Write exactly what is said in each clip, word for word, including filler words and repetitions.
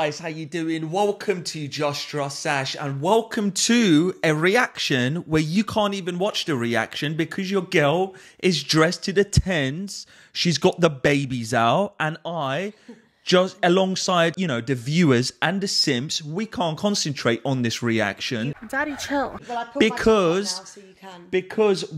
guys, how you doing? Welcome to Just Trust Ash, and welcome to a reaction where you can't even watch the reaction because your girl is dressed to the tens. She's got the babies out, and I, just alongside, you know, the viewers and the simps, we can't concentrate on this reaction. Daddy, chill. Well, I put because, my now so you can. because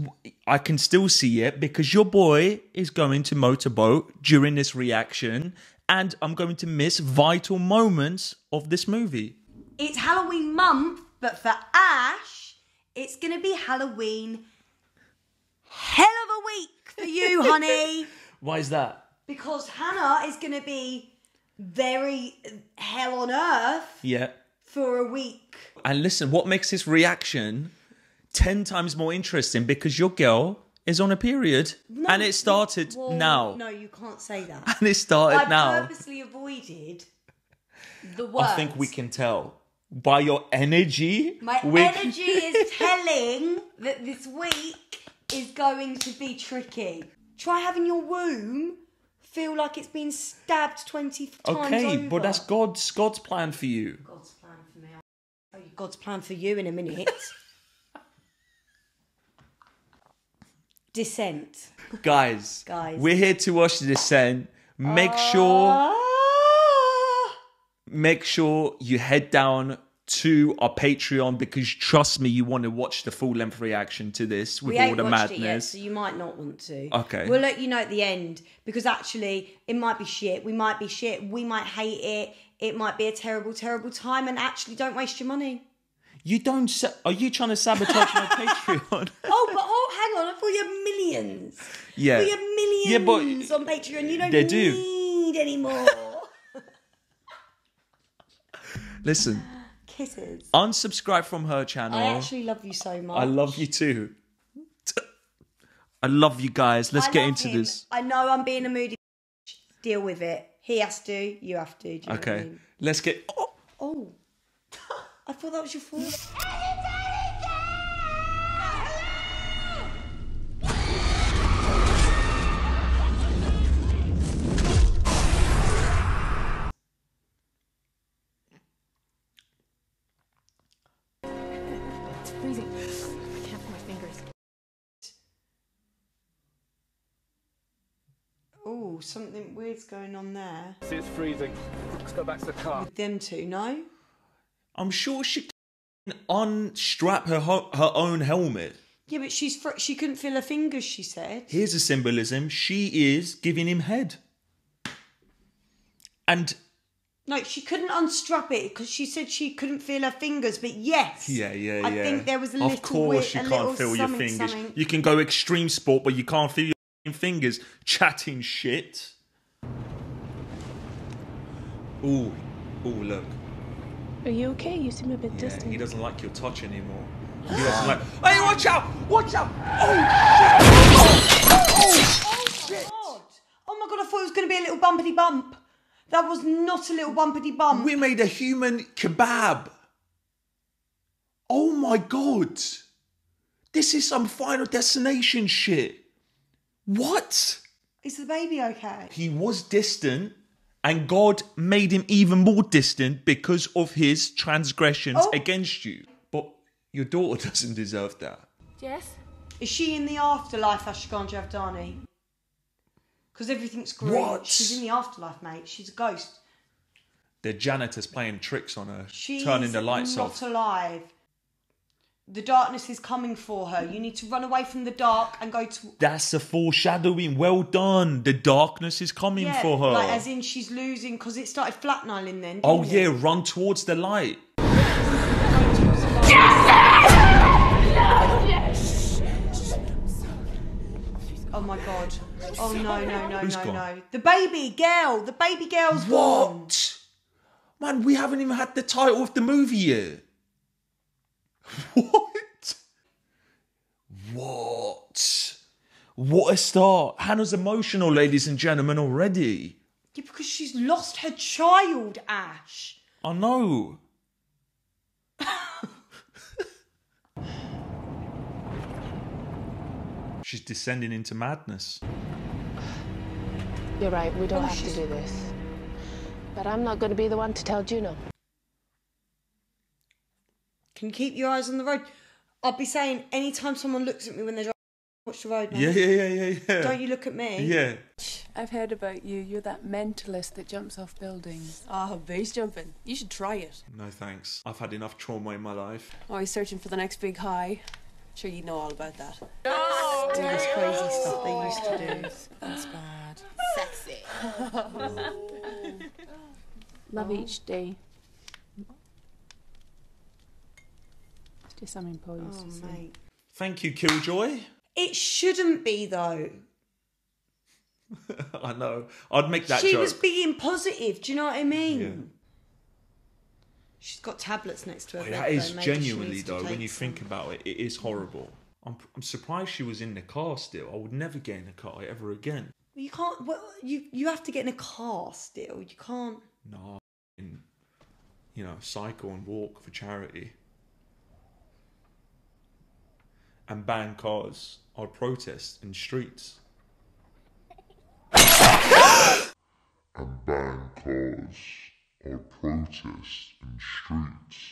I can still see it, because your boy is going to motorboat during this reaction. And I'm going to miss vital moments of this movie. It's Halloween month, but for Ash, it's going to be Halloween hell of a week for you, honey. Why is that? Because Hannah is going to be very hell on earth yeah. for a week. And listen, what makes this reaction ten times more interesting? Because your girl is on a period, no, and it started well, now. No, you can't say that. And it started I now. I purposely avoided the words. I think we can tell by your energy. My energy is telling that this week is going to be tricky. Try having your womb feel like it's been stabbed twenty times. Okay, over. But that's God's God's plan for you. God's plan for me. Oh, God's plan for you in a minute. Descent. Guys, Guys, we're here to watch The Descent. Make uh... sure make sure you head down to our Patreon, because trust me, you want to watch the full length reaction to this with we all the madness. It yet, so you might not want to. Okay. We'll let you know at the end, because actually it might be shit. We might be shit. We might hate it. It might be a terrible, terrible time, and actually don't waste your money. You don't... Sa Are you trying to sabotage my Patreon? Oh, but oh, hang on. I thought you had millions. Yeah. We have millions yeah, but on Patreon. You don't they need do. anymore. Listen. Kisses. Unsubscribe from her channel. I actually love you so much. I love you too. I love you guys. Let's I get into him. this. I know I'm being a moody... Deal with it. He has to. You have to. Do you okay. know what I mean? Let's get... Oh. oh. I thought that was your fault. It's freezing. I can't put my fingers. Oh, something weird's going on there. It's freezing. Let's go back to the car. With them two, no? I'm sure she can unstrap her ho her own helmet. Yeah, but she's fr she couldn't feel her fingers, she said. Here's a symbolism. She is giving him head. And... No, she couldn't unstrap it because she said she couldn't feel her fingers, but yes. Yeah, yeah, I yeah. I think there was a little... Of course you can't feel your fingers. Something. You can go extreme sport, but you can't feel your fingers. Chatting shit. Ooh. Ooh, look. Are you okay? You seem a bit yeah, distant. He doesn't like your touch anymore. He doesn't like... Hey, watch out! Watch out! Oh, shit! Oh, oh, oh, shit! God. Oh, my God, I thought it was going to be a little bumpity bump. That was not a little bumpity bump. We made a human kebab. Oh, my God. This is some Final Destination shit. What? Is the baby okay? He was distant. And God made him even more distant because of his transgressions oh. against you. But your daughter doesn't deserve that. Yes? Is she in the afterlife, Ashkan Javdani? Because everything's great. What? She's in the afterlife, mate. She's a ghost. The janitor's playing tricks on her, She's turning the lights not off. not alive. The darkness is coming for her. You need to run away from the dark and go to... That's a foreshadowing. Well done. The darkness is coming yeah, for her. Like, as in she's losing because it started flatlining then. Oh, it? yeah. Run towards the light. Oh, my God. Oh, no, no, no, Who's no, gone? no. The baby girl. The baby girl's gone. What? Man, we haven't even had the title of the movie yet. What? What? What a start. Hannah's emotional, ladies and gentlemen, already. Yeah, because she's lost her child, Ash. I know. She's descending into madness. You're right, we don't oh, have she's... to do this. But I'm not going to be the one to tell Juno. Can you keep your eyes on the road? I'll be saying anytime someone looks at me when they're driving, watch the road. Now. Yeah, yeah, yeah, yeah, yeah. Don't you look at me. Yeah. I've heard about you. You're that mentalist that jumps off buildings. Ah, oh, base jumping. You should try it. No, thanks. I've had enough trauma in my life. Always searching for the next big high. I'm sure you know all about that. Oh, all this crazy stuff they used to do. That's bad. Sexy. Oh. Love oh. each day. Do something, please. Oh, mate. Thank you, Killjoy. It shouldn't be, though. I know. I'd make that she joke. She was being positive. Do you know what I mean? Yeah. She's got tablets next to her. Wait, that is though. genuinely, though, when you think about it, it is horrible. I'm, I'm surprised she was in the car still. I would never get in a car ever again. You can't... Well, you, you have to get in a car still. You can't... No. In, you know, cycle and walk for charity. And ban cars or protest in streets. And ban cars or protest in streets.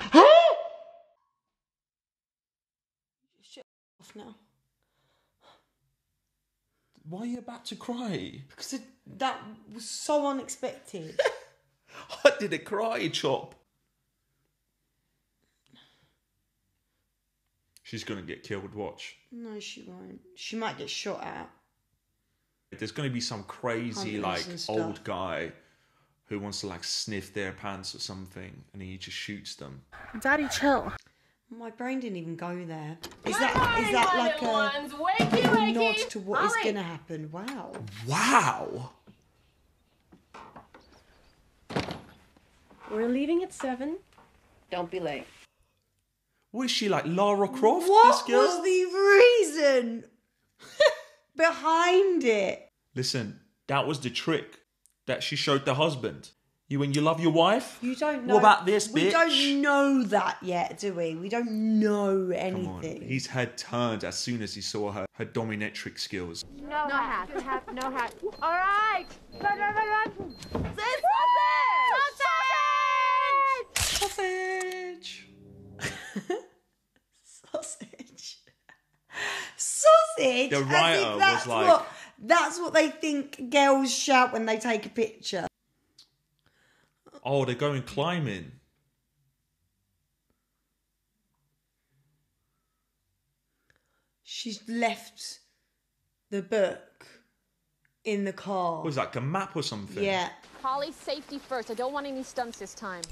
Huh? Shut off now. Why are you about to cry? Because it, that was so unexpected. I did a cry chop. She's going to get killed, watch. No, she won't. She might get shot at. There's going to be some crazy, like, old guy who wants to, like, sniff their pants or something, and he just shoots them. Daddy, chill. My brain didn't even go there. Is that, is that like a, wakey, wakey. a nod to what Holly. is going to happen? Wow. Wow! We're leaving at seven. Don't be late. Was she like Lara Croft? What this girl? was the reason behind it? Listen, that was the trick that she showed the husband. You when you love your wife? You don't know. What about this bitch? We don't know that yet, do we? We don't know anything. Come on. His head turned as soon as he saw her, her dominatrix skills. No, no hat. hat, no hat. All right. Run, run, run, run. Sausage! Sausage! Sausage! Sausage. Sausage. The writer was like, what, that's what they think girls shout when they take a picture. Oh, they're going climbing. She's left the book in the car. What was that, like a map or something? Yeah. Holly, safety first. I don't want any stunts this time.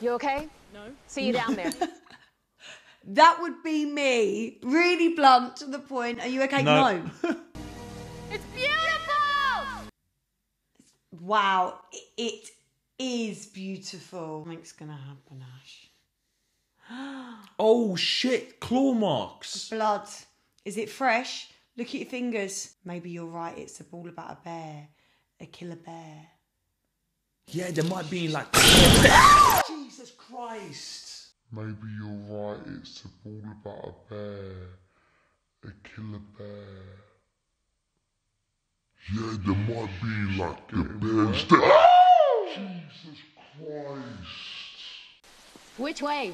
You okay? No. See you down there. That would be me. Really blunt to the point. Are you okay? No. no. It's beautiful! Wow. It is beautiful. Something's going to happen, Ash. Oh, shit. Claw marks. Blood. Is it fresh? Look at your fingers. Maybe you're right. It's a ball about a bear. A killer bear. Yeah, there might be like... Jesus Christ! Maybe you're right, it's a ball about a bear. A killer bear. Yeah, there might be like a bear's dead. Jesus Christ! Which way?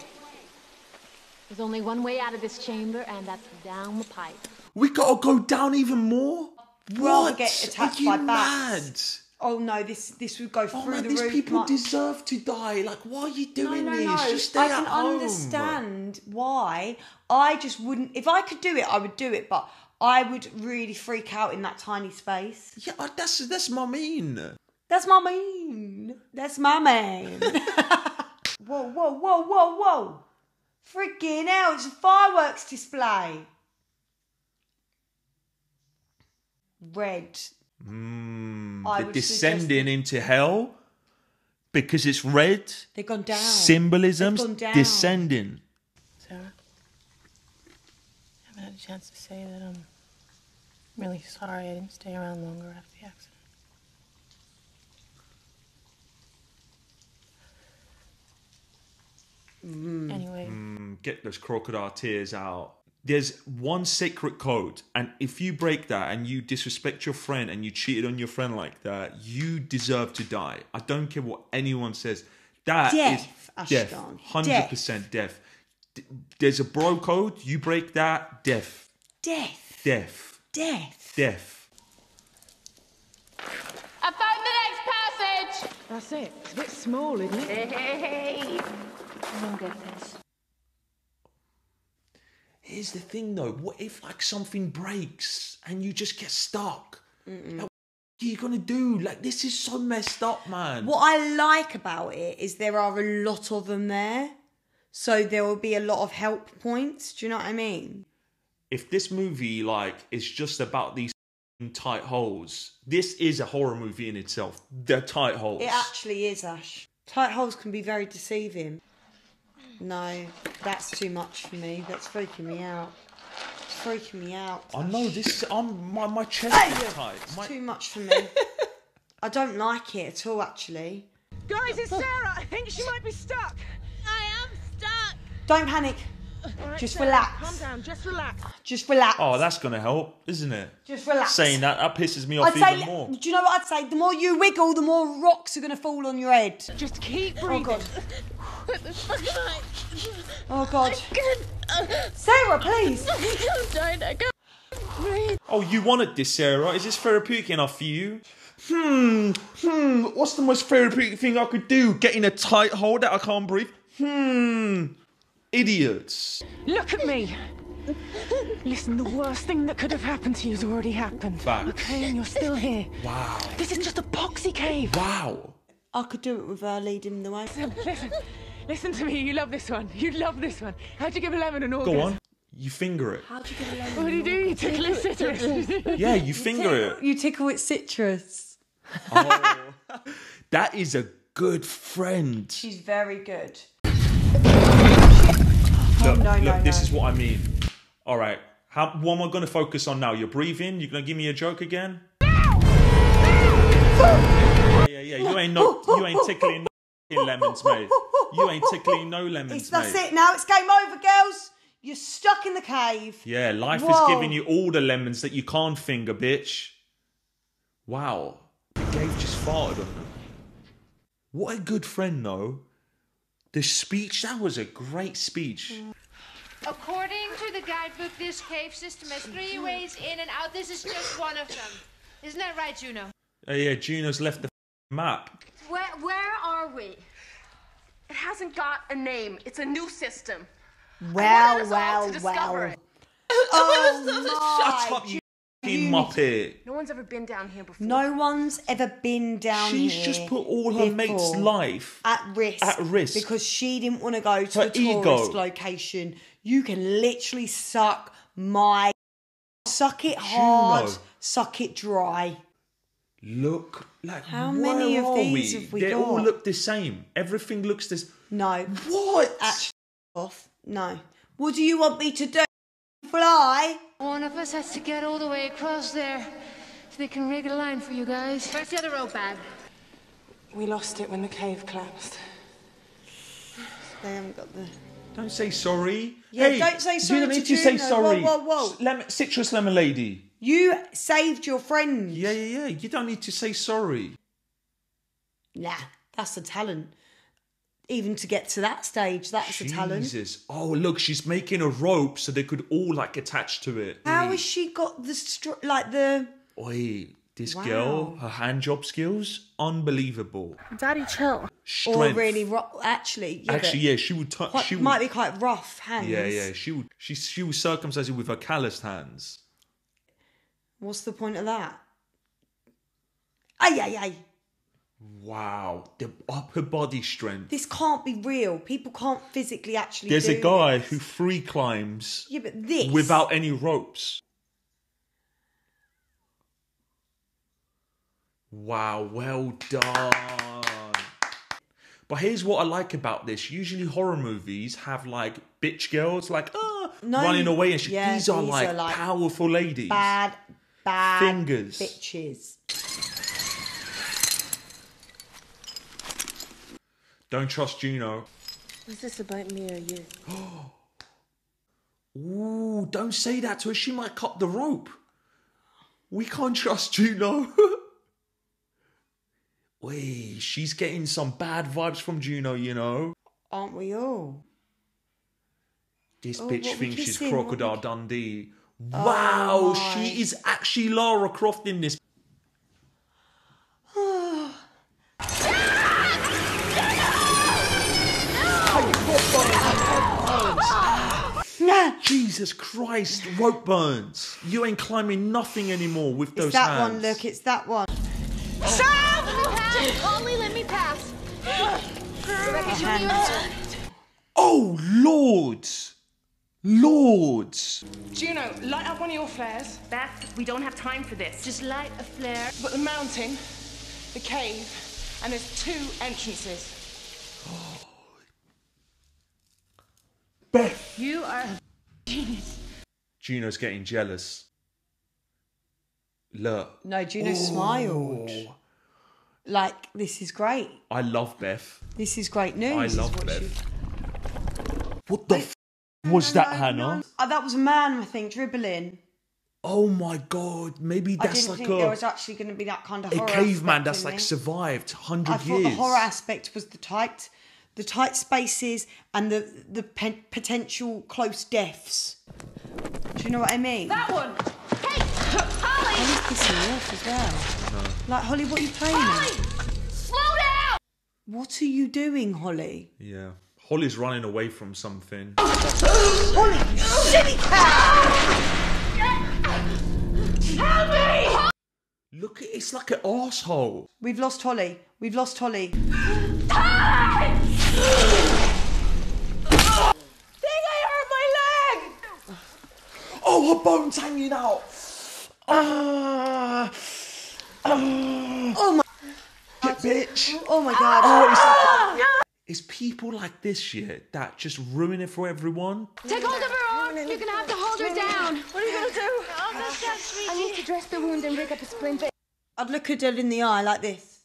There's only one way out of this chamber, and that's down the pipe. We gotta go down even more? What? Get attacked Are you by mad? Bats. Oh no! This this would go through oh, man, the these roof. These people much. deserve to die. Like, why are you doing no, no, this? No. Just stay I at home. I can understand why. I just wouldn't. If I could do it, I would do it. But I would really freak out in that tiny space. Yeah, that's that's my mean. That's my mean. That's my man. Whoa, whoa, whoa, whoa, whoa! Freaking hell! It's a fireworks display. Red. Mm, they're descending into hell because it's red. They've gone down. Symbolism descending. Sarah, I haven't had a chance to say that I'm really sorry I didn't stay around longer after the accident. Mm. Anyway, mm, get those crocodile tears out. there's one sacred code, and if you break that and you disrespect your friend and you cheated on your friend like that, you deserve to die. I don't care what anyone says. That death, is death. Ashkan. one hundred percent death. D- there's a bro code. You break that, death. Death. Death. Death. Death. I found the next passage. That's it. It's a bit small, isn't it? Hey, hey, hey. I don't get this. Here's the thing, though. What if, like, something breaks and you just get stuck? Mm-mm. Like, what are you gonna do? Like, this is so messed up, man. What I like about it is there are a lot of them there, so there will be a lot of help points. Do you know what I mean? If this movie, like, is just about these tight holes, this is a horror movie in itself. They're tight holes. It actually is, Ash. Tight holes can be very deceiving. No, that's too much for me. That's freaking me out. It's freaking me out. I know this. I'm my my chest is tight. It's my... too much for me. I don't like it at all, actually. Guys, it's Sarah. I think she might be stuck. I am stuck. Don't panic. Right, just Sarah, relax. Calm down. Just relax. Just relax. Oh, that's gonna help, isn't it? Just relax. Saying that that pisses me off I'd even say, more. Do you know what I'd say? The more you wiggle, the more rocks are gonna fall on your head. Just keep breathing. Oh God. Oh God. Sarah, please. Oh, you wanted this, Sarah. Is this therapeutic enough for you? Hmm, hmm. What's the most therapeutic thing I could do? Get in a tight hole that I can't breathe? Hmm. Idiots. Look at me. Listen, the worst thing that could have happened to you has already happened. Back. Okay, and you're still here. Wow. This is just a boxy cave. Wow. I could do it with her leading the way. Listen, listen, listen to me. You love this one. You love this one. How'd you give a lemon an orgasm? Go on. You finger it. How'd you give a lemon? What do you do? You tickle its citrus. Yeah, you finger you it. You tickle its citrus. Oh, that is a good friend. She's very good. Oh, look, no, look no, this no. is what I mean. All right. How, what am I going to focus on now? You're breathing? You're going to give me a joke again? No! No! Yeah, yeah, you ain't no, you ain't tickling no lemons, mate. You ain't tickling no lemons, it's, that's mate. That's it now. It's game over, girls. You're stuck in the cave. Yeah, life Whoa. is giving you all the lemons that you can't finger, bitch. Wow. The cave just farted on them. What a good friend, though. The speech, that was a great speech. Mm. According to the guidebook, this cave system has three ways in and out. This is just one of them. Isn't that right, Juno? Oh, yeah, Juno's left the map. Where, where are we? It hasn't got a name. It's a new system. Well, well, well. Oh, shut up, you fucking muppet. No one's ever been down here before. No one's ever been down here. She's just put all her mate's life at risk. At risk. Because she didn't want to go to a tourist location. You can literally suck my... Suck it hard. Suck it dry. Look, like, how many of these have we got? They all look the same. Everything looks this. No. What? Actually, off. No. What do you want me to do? Fly? One of us has to get all the way across there so they can rig a line for you guys. Where's the other rope bag? We lost it when the cave collapsed. They haven't got the. Don't say sorry. Yeah, hey, don't say sorry. You need to, to say sorry. Whoa, whoa, whoa. Lemon, citrus lemon lady. You saved your friend. Yeah, yeah, yeah. You don't need to say sorry. Nah, that's a talent. Even to get to that stage, that's a talent. Jesus. Oh, look, she's making a rope so they could all, like, attach to it. How Oi. has she got the, str like, the... Oi, this wow. girl, her hand job skills, unbelievable. Daddy, chill. Strength. Or really rough, actually. Yeah, actually, yeah, she would... Quite, she would, might be quite rough hands. Yeah, yeah, she would, she, she would circumcise it with her calloused hands. What's the point of that? Ay, ay, ay. Wow. The upper body strength. This can't be real. People can't physically actually There's do There's a guy this. who free climbs yeah, but this... without any ropes. Wow, well done. But here's what I like about this. Usually horror movies have, like, bitch girls, like, ah, no, running away and shit. Yeah, these are, these like, are like powerful ladies. Bad. Bad fingers. Bitches. Don't trust Juno. Is this about me or you? Ooh, don't say that to her. She might cut the rope. We can't trust Juno. Wait, she's getting some bad vibes from Juno, you know. Aren't we all? This oh, bitch thinks she's seen? Crocodile we... Dundee. Oh, wow, my. She is actually Lara Croft in this. Jesus Christ, rope burns. You ain't climbing nothing anymore with those hands. It's that one, look, it's that one. Oh. Stop! Let me pass! Holly, let me pass! Rebecca, oh, Lords! Lords! Juno, light up one of your flares. Beth, we don't have time for this. Just light a flare. But the mountain, the cave, and there's two entrances. Beth! You are a genius. Juno's getting jealous. Look. No, Juno Ooh. smiled. Like, this is great. I love Beth. This is great news. I love what Beth. You... What the f was that, Hannah? Oh, that was a man, I think, dribbling. Oh my god, maybe that's like I didn't like think a, there was actually going to be that kind of horror. A caveman that's like survived one hundred years. I thought the horror aspect was the tight... The tight spaces and the the pe potential close deaths. Do you know what I mean? That one. Hey, Holly. Holly's pissing me off as well. No. Like Holly, what are you playing? Holly, at? Slow down. What are you doing, Holly? Yeah, Holly's running away from something. Holly, you silly cow! Help me! Look, it's like an asshole. We've lost Holly. We've lost Holly. Holly! I think I hurt my leg! Oh, her bone's hanging out! Uh, uh, oh my... Shit, bitch! Oh my god! Oh, it's, like, ah! It's people like this shit that just ruin it for everyone. Take hold of her arm! You're gonna have to hold her down! What are you gonna do? I need to dress the wound and rig up a splinter. I'd look at her in the eye like this.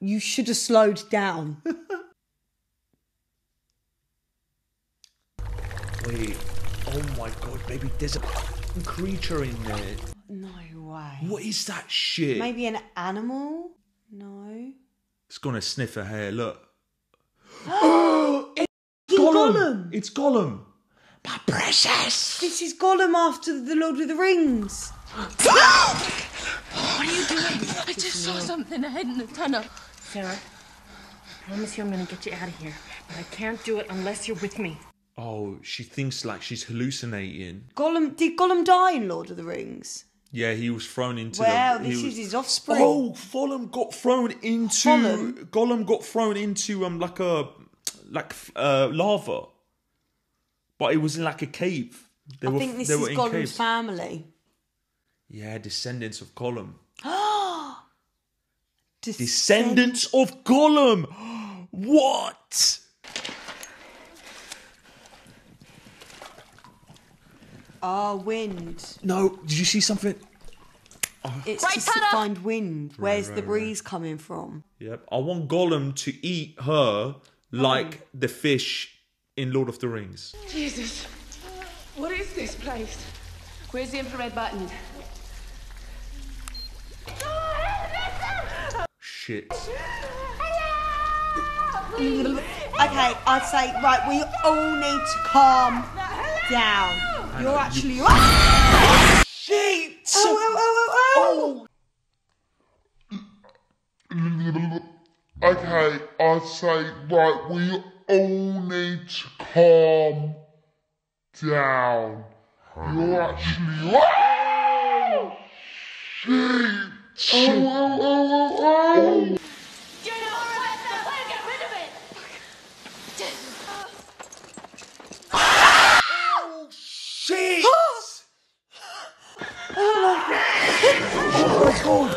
You should have slowed down. Wait, oh my god, baby, there's a creature in there. No way. What is that shit? Maybe an animal? No. It's gonna sniff her hair, look. Oh, it's Gollum. Gollum! It's Gollum. My precious! This is Gollum after the Lord of the Rings. What are you doing? I just saw something ahead in the tunnel. Sarah, I promise you I'm going to get you out of here. But I can't do it unless you're with me. Oh, she thinks like she's hallucinating. Gollum, did Gollum die in Lord of the Rings? Yeah, he was thrown into... Well, the, this was, is his offspring. Oh, Gollum got thrown into... Gollum? Gollum got thrown into um like a... Like uh, lava. But it was in like a cave. They I were, think this they is Gollum's caves. family. Yeah, descendants of Gollum. Descendants of Gollum! What? Ah, oh, wind. No, did you see something? Oh. It's right, just to find wind. Right, Where's right, the breeze right. coming from? Yep, I want Gollum to eat her like oh. the fish in Lord of the Rings. Jesus, what is this place? Where's the infrared button? Shit. Hello, okay, I'd say, right, we all need to calm Hello. down. Hannah, You're actually... You... Ah! Shit! Oh, oh, oh, oh, oh! Okay, I'd say, right, we all need to calm down. You're actually... Ah! Shit! Oh, oh, oh, oh, oh! Juno, alright, now we'll get rid of it! Oh, shit! Oh my god!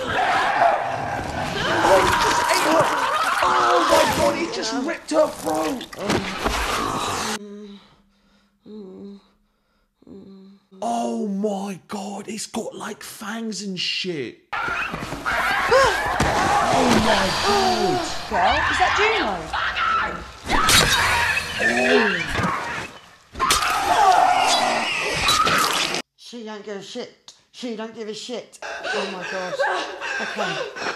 Oh my god, he just ripped her throat! Oh my god, it's got like fangs and shit! Oh my god! Girl, is that Juno? Oh. She don't give a shit. She don't give a shit. Oh my gosh.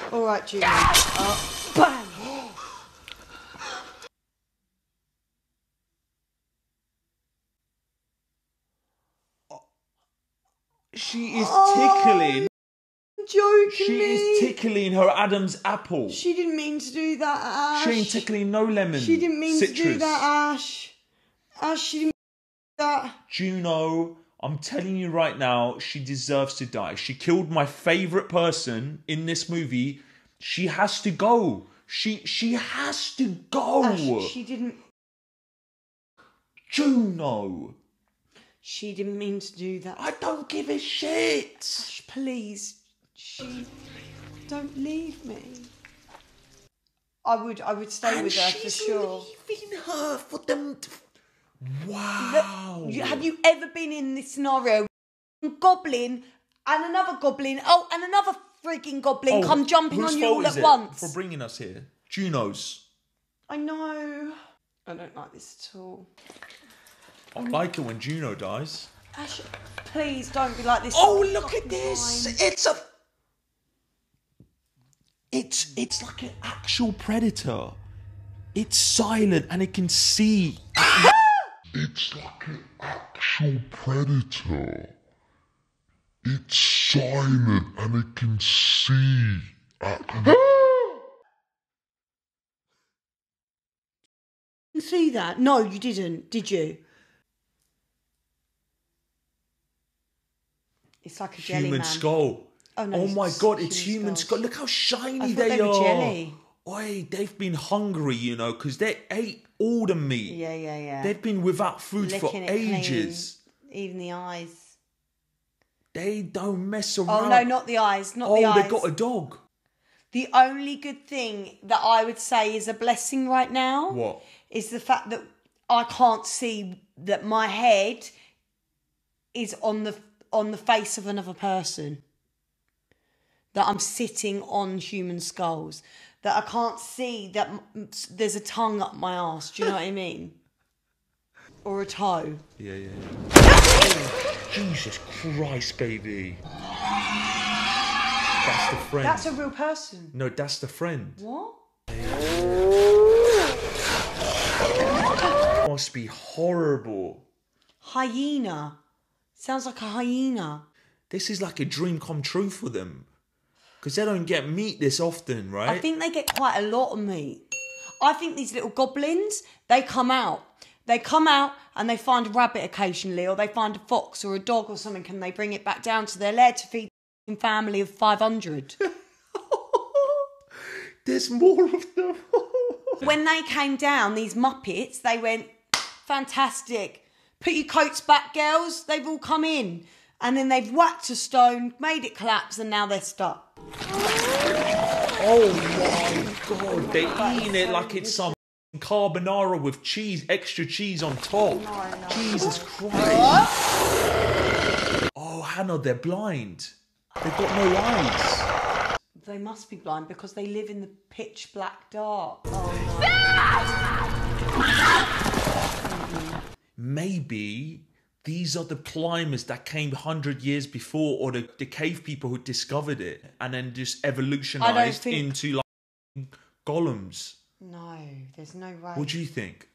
Okay. All right, Juno. Oh, bang! She is tickling. Oh, joking. She is tickling her Adam's apple. She didn't mean to do that, Ash. She ain't tickling no lemon. She didn't mean citrus. to do that, Ash. Ash, she didn't mean to do that. Juno, I'm telling you right now, she deserves to die. She killed my favourite person in this movie. She has to go. She she has to go. Ash, she didn't. Juno. She didn't mean to do that. I don't give a shit. Ash, please, she don't leave me. I would, I would stay and with her for sure. She's leaving her for them. To... Wow. Look, have you ever been in this scenario? Goblin and another goblin. Oh, and another freaking goblin oh, come jumping on you all at once. For bringing us here, Juno's. I know. I don't like this at all. I like it when Juno dies. Ash, please don't be like this. Oh, look at this! Mind. It's a... It's, it's like an actual predator. It's silent and it can see. It's like an actual predator. It's silent and it can see. You see that? No, you didn't, did you? It's like a jelly human man. skull. Oh, no, oh my god, it's human, human skull. Look how shiny they, they are. Jelly. Oi, they've been hungry, you know, because they ate all the meat. Yeah, yeah, yeah. They've been without food Licking for ages. Clean. Even the eyes. They don't mess around. Oh no, not the eyes, not oh, the eyes. Oh, they got a dog. The only good thing that I would say is a blessing right now. What? Is the fact that I can't see that my head is on the... on the face of another person, that I'm sitting on human skulls, that I can't see that there's a tongue up my arse, do you know what I mean? Or a toe. Yeah, yeah, yeah. Oh, Jesus Christ, baby. That's the friend. That's a real person. No, that's the friend. What? That must be horrible. Hyena. Sounds like a hyena. This is like a dream come true for them. Because they don't get meat this often, right? I think they get quite a lot of meat. I think these little goblins, they come out. They come out and they find a rabbit occasionally, or they find a fox or a dog or something, and they bring it back down to their lair to feed a family of five hundred. There's more of them. When they came down, these Muppets, they went, fantastic. Put your coats back, girls. They've all come in. And then they've whacked a stone, made it collapse, and now they're stuck. Oh, my God. They're eating it like it's some carbonara with cheese, extra cheese on top. No, no. Jesus Christ. Oh, Hannah, they're blind. They've got no eyes. They must be blind because they live in the pitch black dark. Oh, Sarah! Maybe these are the climbers that came a hundred years before, or the, the cave people who discovered it and then just evolutionized think... into like golems. No, there's no way. What do you think?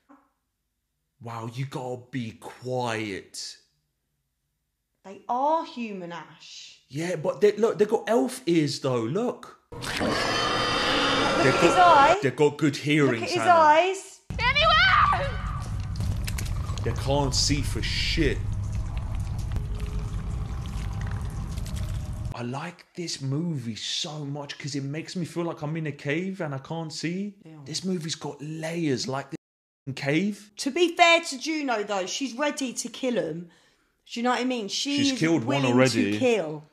Wow, you gotta be quiet. They are human, Ash. Yeah, but they, look, they've got elf ears though, look. Look they've at got, his eye. They've got good hearing. Look at his Hannah. eyes. They can't see for shit. I like this movie so much because it makes me feel like I'm in a cave and I can't see. Ew. This movie's got layers like this cave. To be fair to Juno though, she's ready to kill him. Do you know what I mean? She she's is killed willing one already. To kill.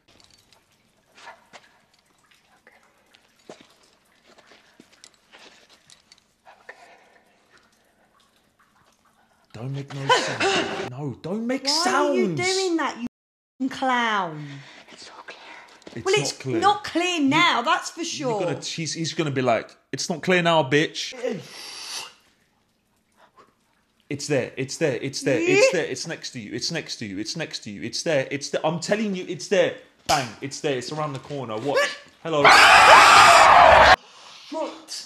Don't make no sound. No, don't make Why sounds. Why are you doing that, you clown? It's not clear. It's well, it's not clear, not clear now, you, that's for sure. Gonna, he's, he's going to be like, it's not clear now, bitch. It's there. It's there. It's there. It's there. It's next to you. It's next to you. It's next to you. It's there. It's there. I'm telling you, it's there. Bang. It's there. It's around the corner. Watch. Hello. What?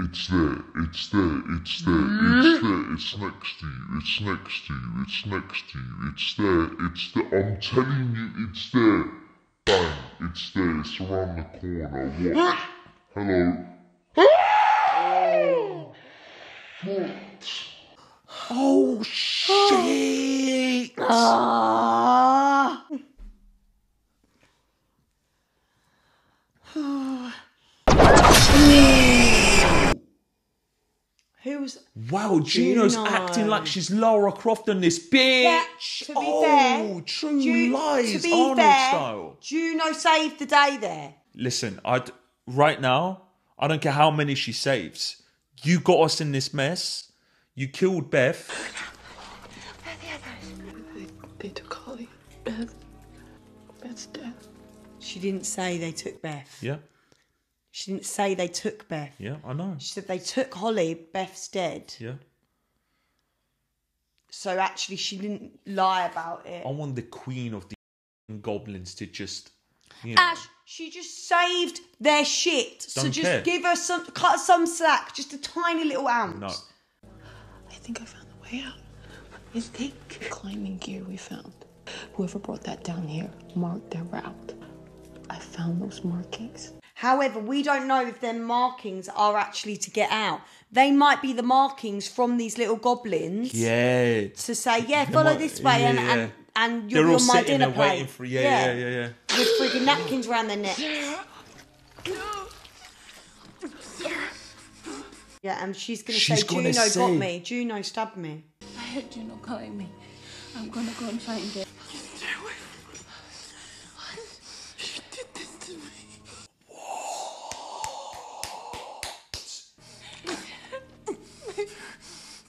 It's there. It's there. It's there. It's there. It's next to you. It's next to you. It's next to you. It's there. It's there. I'm telling you, it's there. Bang. It's there. It's around the corner. Watch. Hello. Oh. What? Oh shit! Ah. Who's wow? Juno's Juno. acting like she's Lara Croft on this bitch. Yeah, to be oh, fair, true Ju lies, to be Arnold fair, style. Juno saved the day there. Listen, I right now I don't care how many she saves. You got us in this mess. You killed Beth. Where are the others? They, they took Holly. Beth. Beth's dead. She didn't say they took Beth. Yeah. She didn't say they took Beth. Yeah, I know. She said they took Holly. Beth's dead. Yeah. So actually, she didn't lie about it. I want the queen of the goblins to just. You know. Ash, she just saved their shit. Don't so just care. give her some, cut her some slack, just a tiny little ounce. No. I think I found the way out. Is the climbing gear we found. Whoever brought that down here marked their route. I found those markings. However, we don't know if their markings are actually to get out. They might be the markings from these little goblins. Yeah. To say, yeah, follow might, this way yeah, and, yeah. and and you're on my dinner plate. For, yeah, yeah, yeah, yeah, yeah. With freaking napkins around their necks. Yeah, and she's going to say, gonna Juno say... got me. Juno stabbed me. I heard Juno calling me. I'm going to go and find her. You threw it. What? You did this to me. What?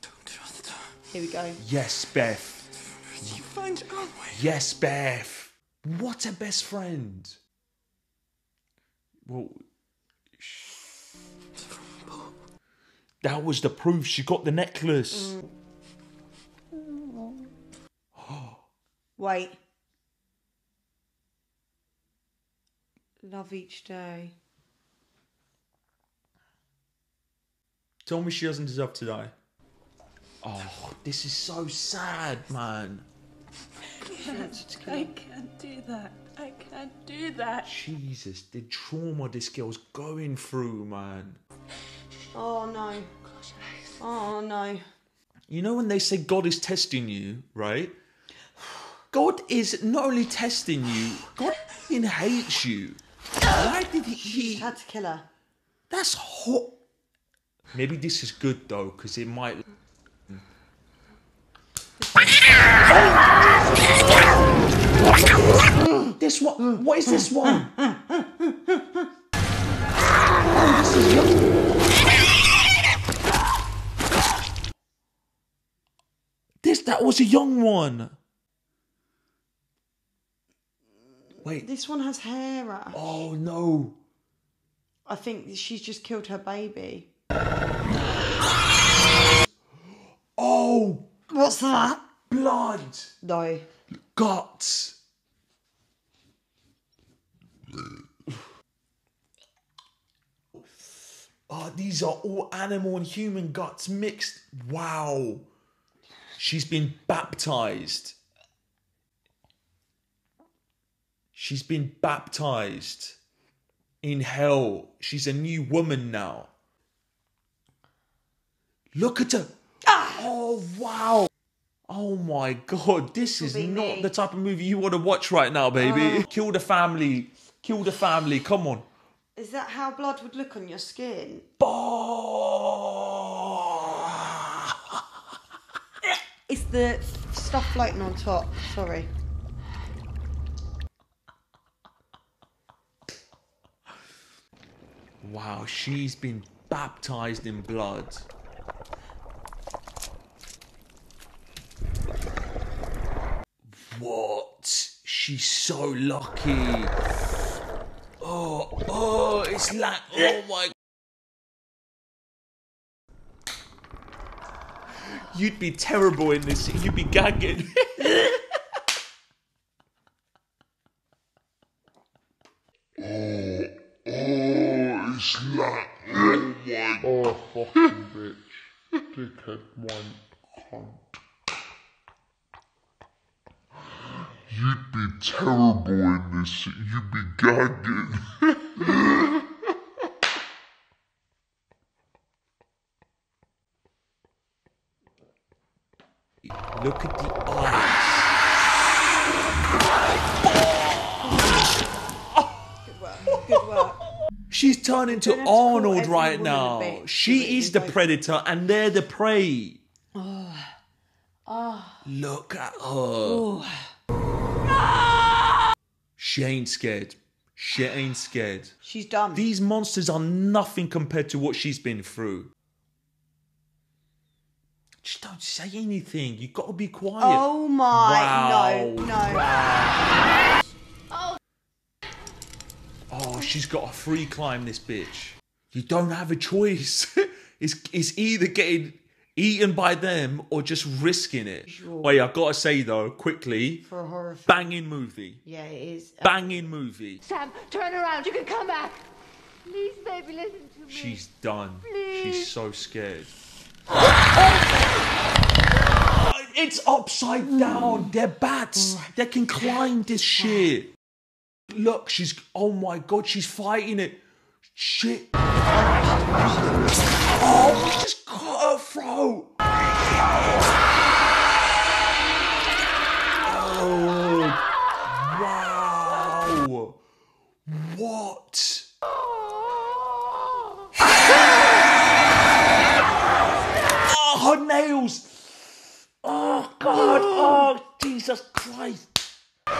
Don't trust her. Here we go. Yes, Beth. You find your own way. Yes, Beth. What a best friend. Well... That was the proof. She got the necklace. Mm. Wait. Love each day. Tell me she doesn't deserve to die. Oh, this is so sad, man. I can't, I can't do that. I can't do that. Jesus, the trauma this girl's going through, man. Oh no. Oh no. You know when they say God is testing you, right? God is not only testing you, God fucking hates you. Why did he... She had to kill her. That's hot. Maybe this is good though, because it might... This one. What is this one? This is... That was a young one. Wait. This one has hair, Ash. Oh, no. I think she's just killed her baby. Oh. What's that? Blood. No. Guts. Oh, these are all animal and human guts mixed. Wow. She's been baptised. She's been baptised in hell. She's a new woman now. Look at her. Ah! Oh, wow. Oh, my God. This is not the type of movie you want to watch right now, baby. Uh, Kill the family. Kill the family. Come on. Is that how blood would look on your skin? Bah! It's the stuff floating on top. Sorry. Wow, she's been baptised in blood. What? She's so lucky. Oh, oh, it's like, oh my God. You'd be terrible in this. You'd be gagging. oh, oh, it's like, oh my god. Oh, fucking bitch. Dickhead, one cunt. You'd be terrible in this. You'd be gagging. Look at the eyes. Good work. Good work. She's turned into Arnold right now. She is the predator and they're the prey. Oh. Oh. Look at her. Oh. No! She ain't scared. She ain't scared. She's done. These monsters are nothing compared to what she's been through. Just don't say anything. You've got to be quiet. Oh my. Wow. No, no. Wow. Oh. Oh, she's got a free climb, this bitch. You don't have a choice. it's, it's either getting eaten by them or just risking it. Sure. Wait, I've got to say though, quickly. For a horror film. Banging movie. Yeah, it is. A banging movie. Sam, turn around. You can come back. Please, baby, listen to me. She's done. Please. She's so scared. It's upside down. They're bats. They can climb this shit. Look, she's... Oh my god, she's fighting it. Shit. Oh, she just cut her throat. Oh, wow. What? Her nails! Oh god! Oh Jesus Christ! Oh.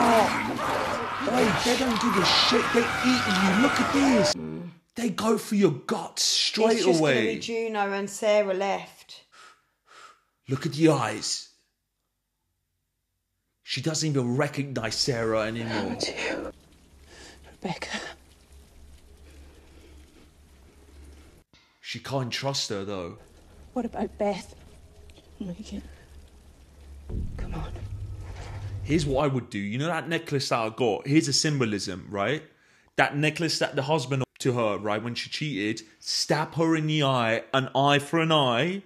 Oh, they don't give a shit. They're eating you. Look at this. Mm. They go for your guts straight it's just away. It's gonna be Juno and Sarah left. Look at the eyes. She doesn't even recognise Sarah anymore. Oh, Rebecca. She can't trust her, though. What about Beth? Megan. Come on. Here's what I would do. You know that necklace that I got? Here's a symbolism, right? That necklace that the husband to her, right, when she cheated, stab her in the eye, an eye for an eye.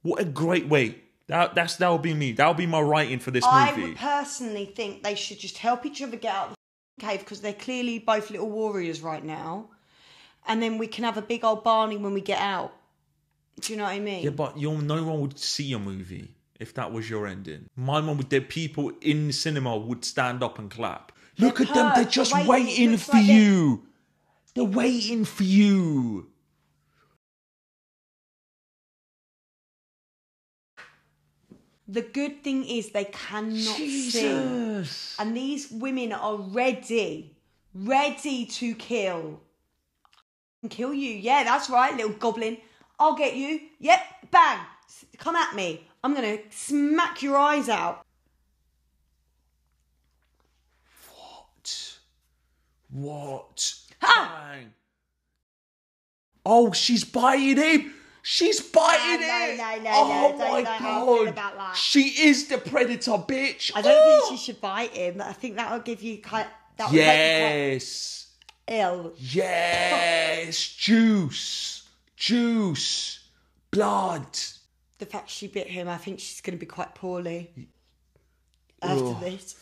What a great way. That, that's, that'll be me. That'll be my writing for this I movie. I would personally think they should just help each other get out of the cave because they're clearly both little warriors right now. And then we can have a big old Barney when we get out. Do you know what I mean? Yeah, but you're, no one would see your movie if that was your ending. My mum would, the people in the cinema would stand up and clap. They're Look at hurt. them, they're just they're waiting, waiting for like you. They're waiting for you. The good thing is they cannot Jesus. sing. And these women are ready, ready to kill. Kill you, yeah, that's right, little goblin. I'll get you. Yep, bang. Come at me. I'm gonna smack your eyes out. What? What? Ha! Bang. Oh, she's biting him. She's biting no, him. No, no, no, oh no, my don't, god! About that. She is the predator, bitch. I don't oh. think she should bite him. I think that will give you kind. That will yes. L. Yes, juice, juice, blood. The fact she bit him, I think she's going to be quite poorly after Ugh. this.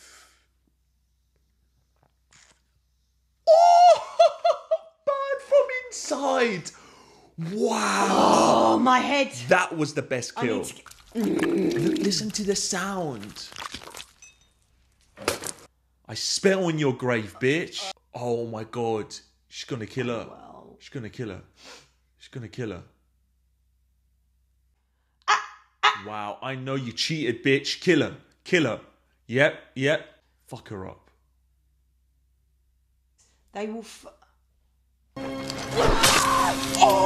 Oh, bad from inside! Wow! Oh, my head. That was the best kill. To... Listen to the sound. I spit on your grave, bitch. Oh my god, she's gonna kill her. Well. She's gonna kill her. She's gonna kill her. Ah, ah. Wow, I know you cheated, bitch. Kill her. Kill her. Yep, yep. Fuck her up. They will f. Oh!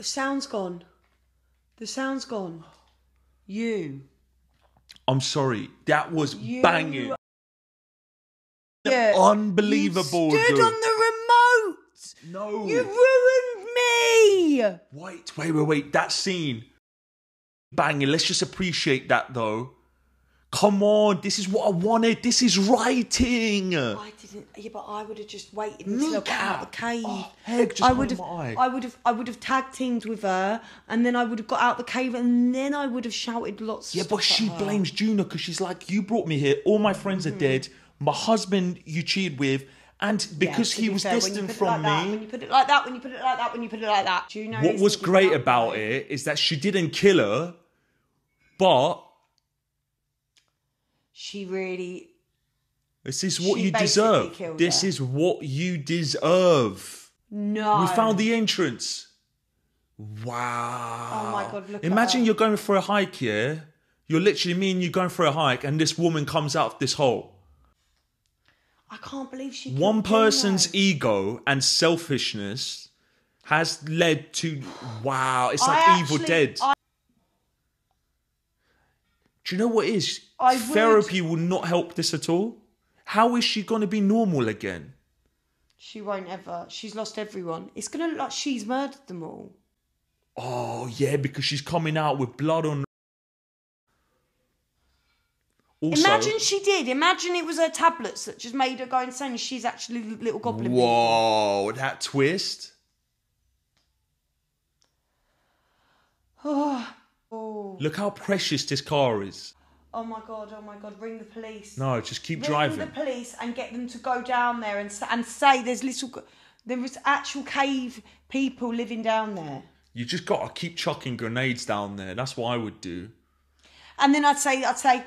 The sound's gone. The sound's gone. You. I'm sorry. That was you. Banging. Yeah. Unbelievable. You stood dude. On the remote. No. You ruined me. Wait, wait, wait, wait. That scene. Banging. Let's just appreciate that though. Come on, this is what I wanted. This is writing. I didn't. Yeah, but I would have just waited until I got out of the cave. Oh, heck, just I would have. I would have. I would have tag teamed with her, and then I would have got out of the cave, and then I would have shouted lots. Yeah, of but stuff she at her. Blames Juno because she's like, "You brought me here. All my friends mm-hmm. are dead. My husband you cheated with, and because yeah, he be was fair, distant from like me." That, when you put it like that, when you put it like that, when you put it like that, Juno. What was great about it is that she didn't kill her, but. She really... This is what you deserve. This her. Is what you deserve. No. We found the entrance. Wow. Oh, my God, look Imagine at you're going for a hike here. You're literally, me and you going for a hike, and this woman comes out of this hole. I can't believe she... One person's her. Ego and selfishness has led to... Wow. It's like I Evil actually, Dead. I Do you know what it is? I Therapy would. Will not help this at all. How is she going to be normal again? She won't ever. She's lost everyone. It's going to look like she's murdered them all. Oh, yeah, because she's coming out with blood on... Also, imagine she did. Imagine it was her tablets that just made her go insane. She's actually the little goblin. Whoa, people. That twist. Oh... Oh. Look how precious this car is. Oh my God, oh my God, ring the police. No, just keep ring driving. Ring the police and get them to go down there and, and say there's little, there is actual cave people living down there. You just got to keep chucking grenades down there. That's what I would do. And then I'd say, I'd say,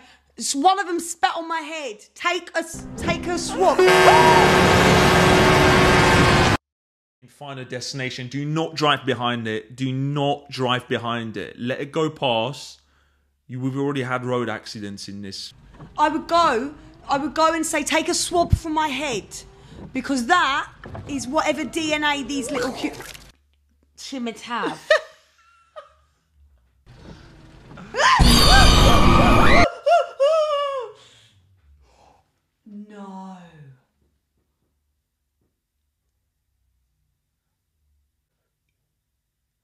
one of them spat on my head. Take a, take a swap. Find a destination. Do not drive behind it. Do not drive behind it. Let it go past. You, we've already had road accidents in this. I would go. I would go and say, take a swab from my head, because that is whatever D N A these little humans have. No.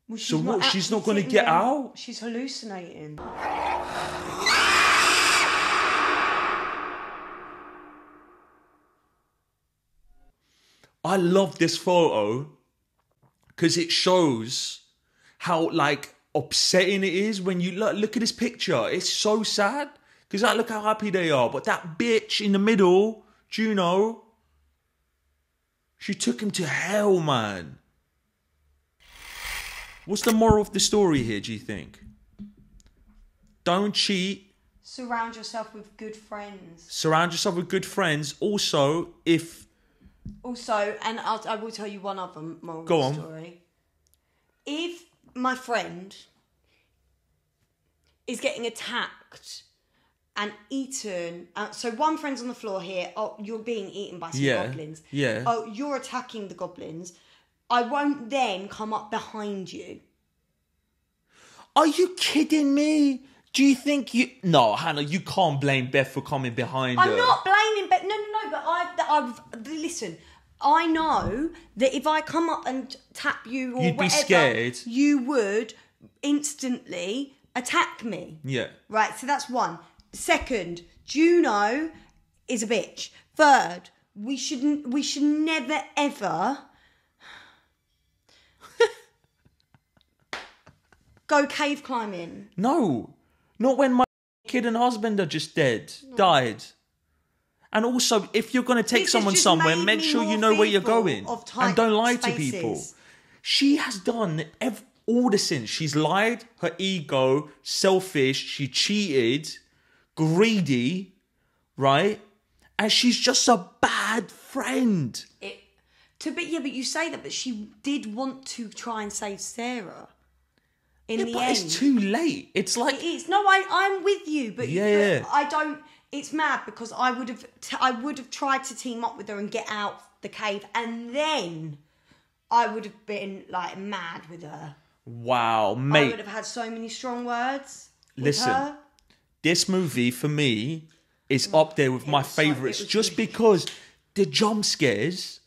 Well, so what, she's not going to get out? She's hallucinating. I love this photo because it shows how, like, upsetting it is when you look, look at this picture. It's so sad because, like, look how happy they are. But that bitch in the middle, Juno, she took him to hell, man. What's the moral of the story here, do you think? Don't cheat. Surround yourself with good friends. Surround yourself with good friends. Also, if... Also, and I'll, I will tell you one other moral Go on. Story. If my friend is getting attacked and eaten... Uh, so one friend's on the floor here. Oh, you're being eaten by some yeah, goblins. Yeah. Oh, you're attacking the goblins. I won't then come up behind you. Are you kidding me? Do you think you... No, Hannah, you can't blame Beth for coming behind I'm her. I'm not blaming Beth. No, no, no, but I've... I've listen, I know that if I come up and tap you or You'd whatever... You'd be scared. You would instantly attack me. Yeah. Right, so that's one. Second, Juno is a bitch. Third, we shouldn't... We should never, ever... Go cave climbing. No, not when my kid and husband are just dead, no. died. And also, if you're going to take this someone somewhere, make sure you know where you're going and don't lie spaces. To people. She has done ev all the sins. She's lied, her ego, selfish, she cheated, greedy, right? And she's just a bad friend. It, to be, yeah, but you say that, but she did want to try and save Sarah. In yeah, the but end. It's too late. It's like it is. No, I, I'm with you, but yeah, but I don't. It's mad because I would have, t I would have tried to team up with her and get out the cave, and then I would have been like mad with her. Wow, mate. I would have had so many strong words. Listen, her. This movie for me is up there with it my favourites so, just really because the jump scares,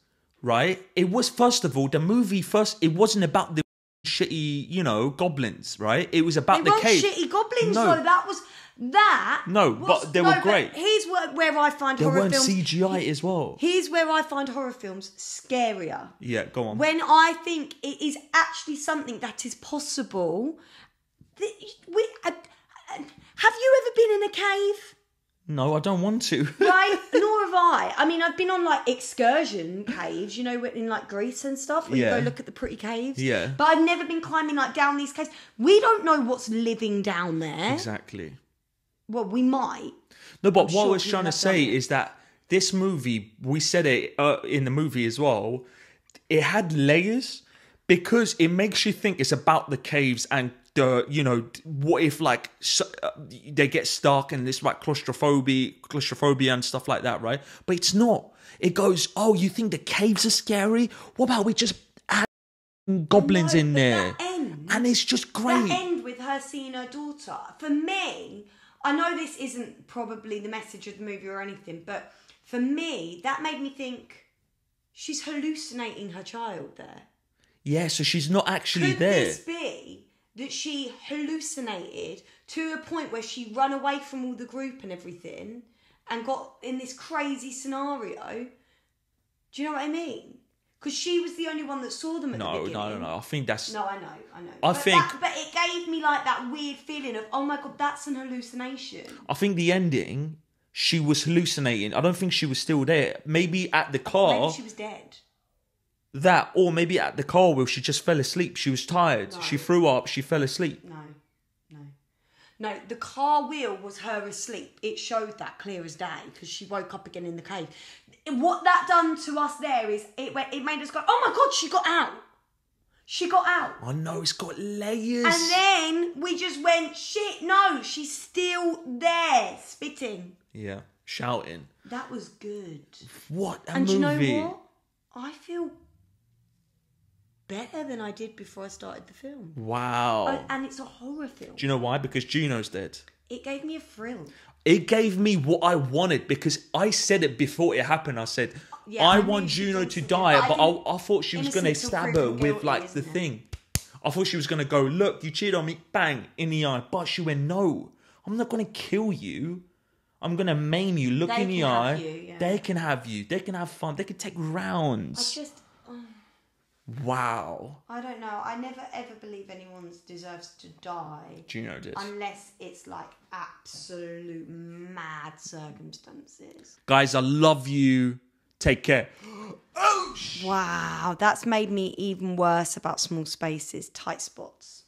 right? It was, first of all, the movie first, it wasn't about the shitty, you know, goblins, right? It was about they the cave. They weren't shitty goblins, no. though. That was... That no, was, but they no, were great. Here's where, where I find there horror films. There weren't C G I as well. Here's where I find horror films scarier. Yeah, go on. When I think it is actually something that is possible. We, uh, have you ever been in a cave? No, I don't want to. Right? Nor have I. I mean, I've been on like excursion caves, you know, in like Greece and stuff, where yeah. you go look at the pretty caves. Yeah. But I've never been climbing like down these caves. We don't know what's living down there. Exactly. Well, we might. No, but I'm what sure I was trying to say is that this movie, we said it uh, in the movie as well, it had layers because it makes you think it's about the caves and the, you know, what if like so, uh, they get stuck and this like claustrophobia, claustrophobia and stuff like that, right? But it's not. It goes, oh, you think the caves are scary? What about we just add goblins no, in there? End, and it's just great. That end with her seeing her daughter, for me... I know this isn't probably the message of the movie or anything, but for me, that made me think she's hallucinating her child there. Yeah, so she's not actually Could there. Could this be that she hallucinated to a point where she ran away from all the group and everything and got in this crazy scenario? Do you know what I mean? Because she was the only one that saw them at no, the beginning. No, no, no. I think that's... No, I know, I know. I but think... That, but it gave me, like, that weird feeling of, oh, my God, that's an hallucination. I think the ending, she was hallucinating. I don't think she was still there. Maybe at the car... Maybe she was dead. That, or maybe at the car where she just fell asleep. She was tired. No. She threw up. She fell asleep. No, no. No, the car wheel was her asleep. It showed that clear as day because she woke up again in the cave. What that done to us there is it went, it made us go, oh my God, she got out. She got out. I know, it's got layers. And then we just went, shit, no, she's still there, spitting. Yeah, shouting. That was good. What a and movie. And you know what? I feel better than I did before I started the film. Wow. I, and it's a horror film. Do you know why? Because Juno's dead. It gave me a thrill. It gave me what I wanted because I said it before it happened. I said, yeah, I, I want Juno to die, but I, I thought she was going to stab her with like the thing. I thought she was going to go, look, you cheated on me, bang, in the eye. But she went, no, I'm not going to kill you. I'm going to maim you, look in the eye. Yeah. They can have you. They can have fun. They can take rounds. I just... Um, wow. I don't know. I never ever believe anyone deserves to die. Juno did. Unless it's like... absolute mad circumstances. Guys, I love you. Take care. Oh, wow, that's made me even worse about small spaces, tight spots.